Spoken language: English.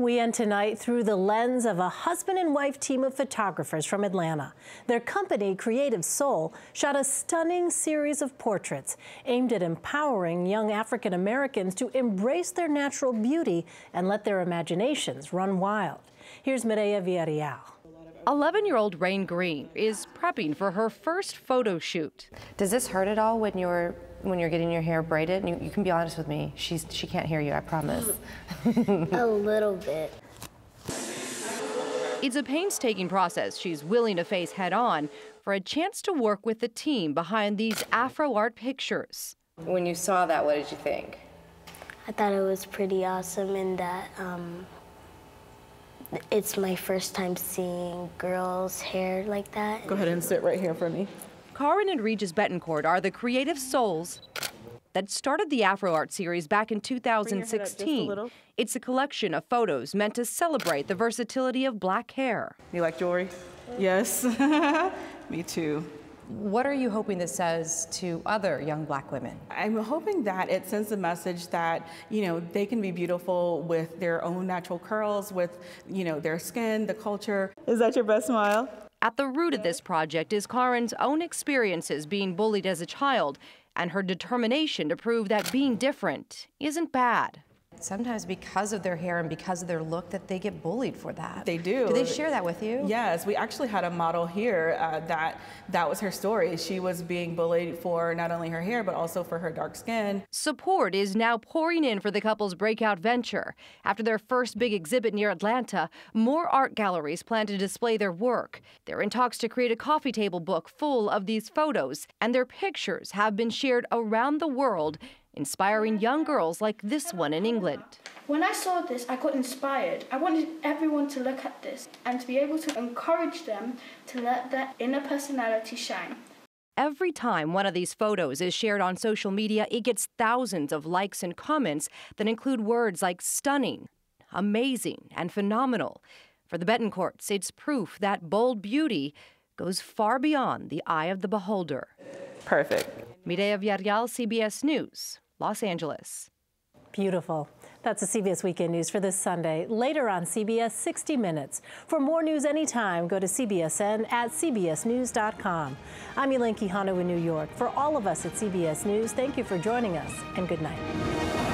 We end tonight through the lens of a husband and wife team of photographers from Atlanta. Their company, Creative Soul, shot a stunning series of portraits aimed at empowering young African Americans to embrace their natural beauty and let their imaginations run wild. Here's Mireya Villarreal. 11-year-old Rain Green is prepping for her first photo shoot. Does this hurt at all when you're getting your hair braided? And you can be honest with me. She can't hear you, I promise. A little bit. It's a painstaking process she's willing to face head-on for a chance to work with the team behind these Afro Art pictures. When you saw that, what did you think? I thought it was pretty awesome in that it's my first time seeing girls' hair like that. Go ahead and sit right here for me. Karin and Regis Bethencourt are the creative souls that started the Afro Art series back in 2016. It's a collection of photos meant to celebrate the versatility of black hair. You like jewelry? Yes. Me too. What are you hoping this says to other young black women? I'm hoping that it sends a message that, you know, they can be beautiful with their own natural curls, with, you know, their skin, the culture. Is that your best smile? At the root of this project is Karin's own experiences being bullied as a child and her determination to prove that being different isn't bad. Sometimes because of their hair and because of their look that they get bullied for that. They do. Do they share that with you? Yes, we actually had a model here that was her story. She was being bullied for not only her hair but also for her dark skin. Support is now pouring in for the couple's breakout venture. After their first big exhibit near Atlanta, more art galleries plan to display their work. They're in talks to create a coffee table book full of these photos, and their pictures have been shared around the world, inspiring young girls like this one in England. When I saw this, I got inspired. I wanted everyone to look at this and to be able to encourage them to let their inner personality shine. Every time one of these photos is shared on social media, it gets thousands of likes and comments that include words like stunning, amazing, and phenomenal. For the Bethencourts, it's proof that bold beauty goes far beyond the eye of the beholder. Perfect. Mireya Villarreal, CBS News, Los Angeles. Beautiful. That's the CBS Weekend News for this Sunday. Later on CBS 60 Minutes. For more news anytime, go to CBSN at cbsnews.com. I'm Elaine Quijano in New York. For all of us at CBS News, thank you for joining us, and good night.